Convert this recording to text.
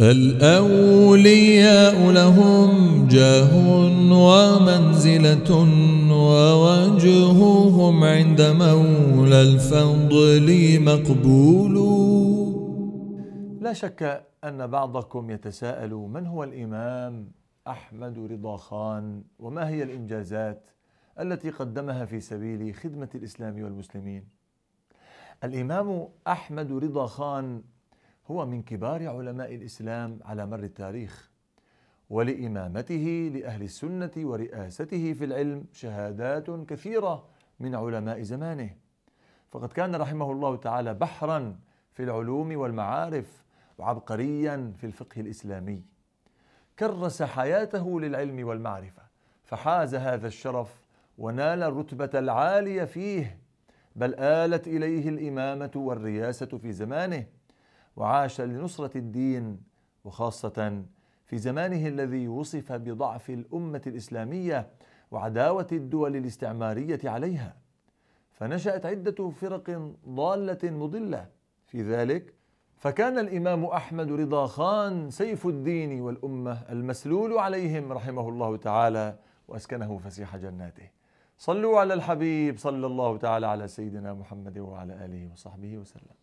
الأولياء لهم جاه ومنزلة ووجههم عند مولى الفضل مقبول. لا شك أن بعضكم يتساءل من هو الإمام أحمد رضا خان وما هي الإنجازات التي قدمها في سبيل خدمة الإسلام والمسلمين. الإمام أحمد رضا خان هو من كبار علماء الإسلام على مر التاريخ، ولإمامته لأهل السنة ورئاسته في العلم شهادات كثيرة من علماء زمانه، فقد كان رحمه الله تعالى بحرا في العلوم والمعارف وعبقريا في الفقه الإسلامي، كرس حياته للعلم والمعرفة فحاز هذا الشرف ونال الرتبة العالية فيه، بل آلت إليه الإمامة والرياسة في زمانه، وعاش لنصرة الدين وخاصة في زمانه الذي وصف بضعف الأمة الإسلامية وعداوة الدول الاستعمارية عليها، فنشأت عدة فرق ضالة مضلة في ذلك، فكان الإمام أحمد رضا خان سيف الدين والأمة المسلول عليهم رحمه الله تعالى وأسكنه فسيح جناته. صلوا على الحبيب صلى الله تعالى على سيدنا محمد وعلى آله وصحبه وسلم.